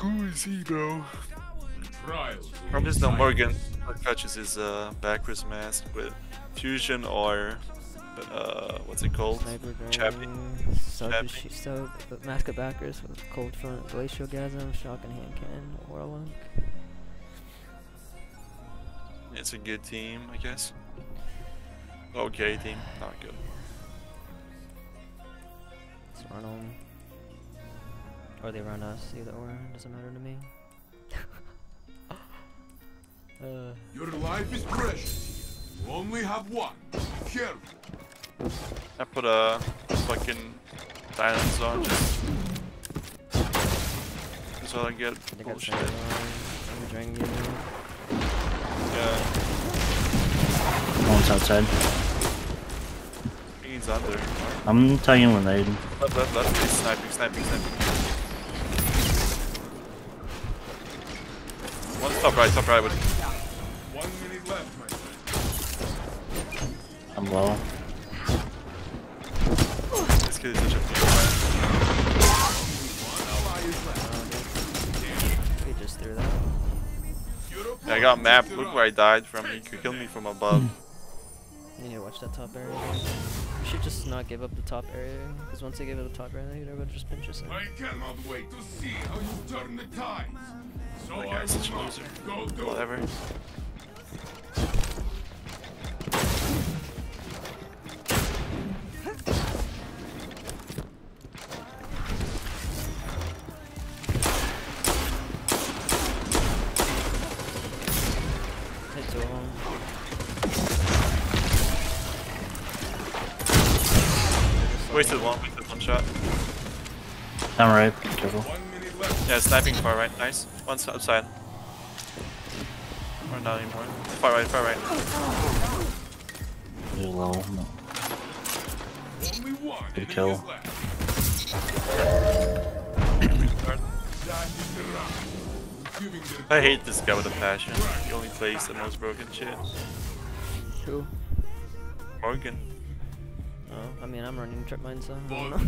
Who is he though? Promise no Morgan catches his backwards mask with fusion or what's it called? Chappy. So mask of backers with cold front, glacial gasm, shock and hand cannon, whirlwind. It's a good team, I guess. Okay team, not good. Let's run on. Or they run us, either or, doesn't matter to me. Your life is precious. You only have one. Careful. I put a fucking silence on just so I get bullshit. I'm dragging you. Yeah. One's outside. He's out there. I'm tagging one lane. Left. He's sniping. Stop right, buddy. 1 minute left, my friend. I'm low. This kid is such a fan. He just threw that. Yeah, I got mapped. Look where I died from. He could kill me from above. You need to watch that top area. You should just not give up the top area. Because once they give up the top area, you'd never just pinch yourself. I cannot wait to see how you turn the tides. Oh my god, such a loser. Go. Whatever. It's long. Wasted one shot. Alright, careful. Yeah, sniping far right, nice. One's outside. Or not anymore. Far right. You're low. No. Good kill. I hate this guy with a passion. He only plays the most broken shit. Who? Morgan. Oh, I mean, I'm running trip mine, so. I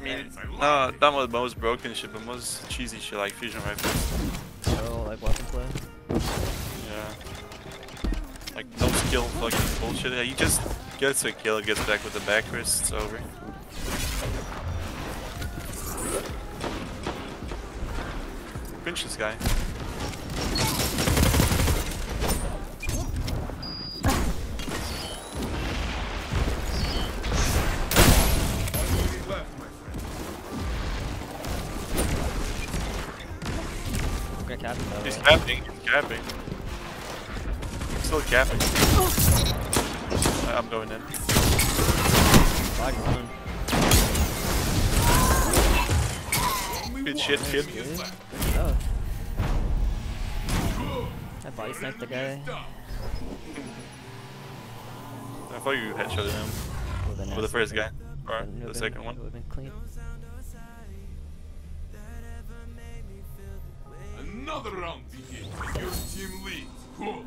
mean, no, that was the most broken shit, but most cheesy shit like fusion rifles. Oh, like weapon play? Yeah. Like, no skill fucking bullshit. Yeah, he just gets a kill, gets back with the back wrist, it's over. Pinch this guy. He's capping. I'm still capping. I'm going in. Good shit, kid. I thought you sniped the guy. I thought you headshotted him. For the first guy. Or the second one. Another round begins and your team leads. Cool.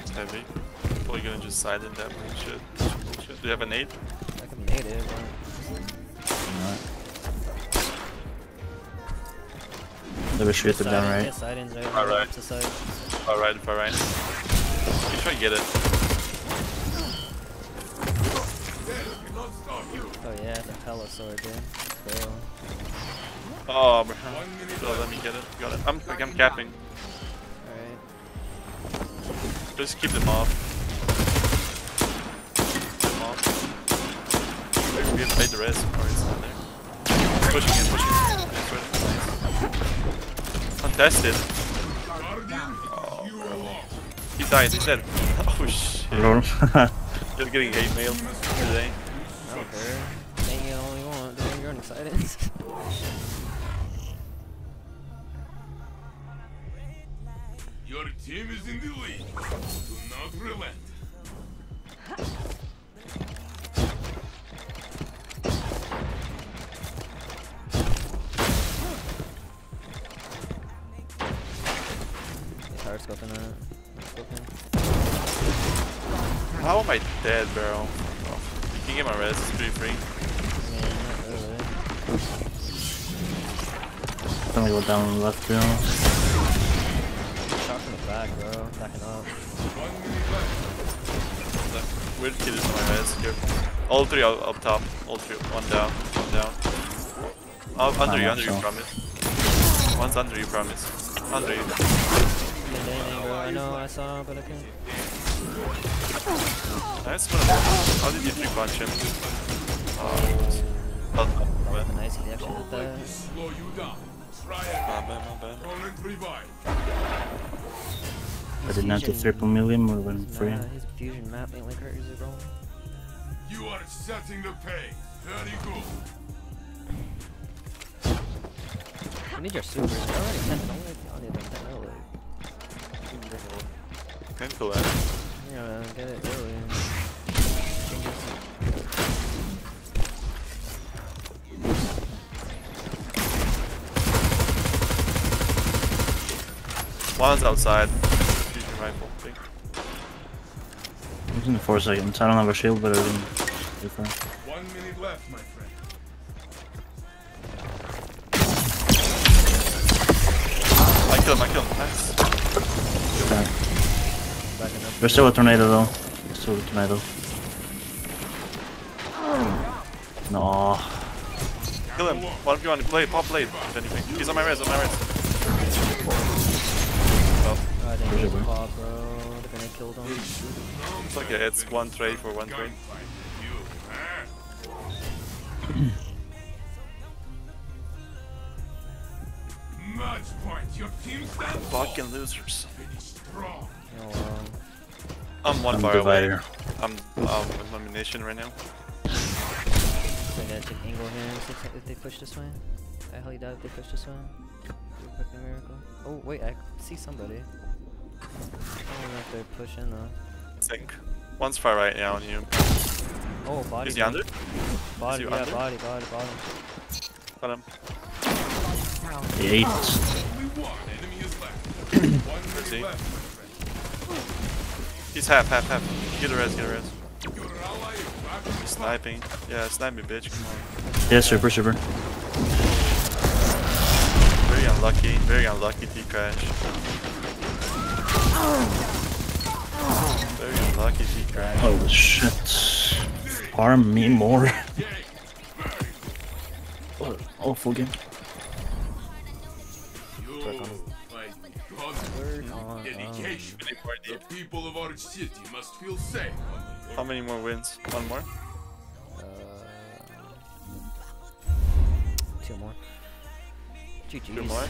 It's heavy. Probably gonna just side in that bullshit. Do you have a nade? I can nade it, but... Let me shoot them down, right? Alright. You try to get it. Oh yeah, the hella sword, dude. So... Oh, bro. So let me get it. Got it. I'm capping. Alright. Just keep them off. We have played the rest. Oh, it's not there. Pushing. Contested. Oh, bro. He's dead. Oh shit. Just getting hate mail today. I don't care. Dang it, all you want, dude. You're unexcited. Your team is in the lead. Do not relent. It's hard scoping out. How am I dead, bro? can get my res, it's pretty free. I'm gonna go down on the left field. Shot from the back, bro. Backing up. Weird kid is on my res. Careful. All three up top. All three. One down. One down. Up, under you, Promise. One's under you, Promise. Under you. I know, I saw, but I couldn't. Nice one. How did you three punch him? Nice connection with that. I did not get triple million or went free. His fusion map ain't like hers at all. You are setting the pace. Very good. I need your supers. I already sent it. I don't need them. I don't need them. Can collect. Yeah, get it early. One's outside. Fusion rifle, I think. It's in 4 seconds. I don't have a shield, but I didn't. 1 minute left, my friend. I killed him, I killed him. Nice. Okay. There's still a tornado, though. There's still a tornado. No. Kill him. What if you want to play? Pop blade, if anything. He's on my res, on my res. I think it was Bob, bro. They're gonna kill them. It's okay, it's one trade for one trade. Fucking losers. Oh, I'm one bar away. I'm out of elimination right now. They're gonna take angle here if they push this way. I highly doubt if they push this way. Fucking miracle. Oh, wait, I see somebody. I don't know if they're pushing though. I think. One's far right now on you. Oh, body. Is he under? Body, yeah, under? Body, bottom. Got him. 8. Where's he? He's half. Get a res. He's sniping. Yeah, snipe me, bitch. Come on. Yeah, super. Very unlucky T-Crash. Very unlucky T-Crash. Oh shit. Farm me more. What an awful game. The people of our city must feel safe. How many more wins? One more? 2 more. Two more?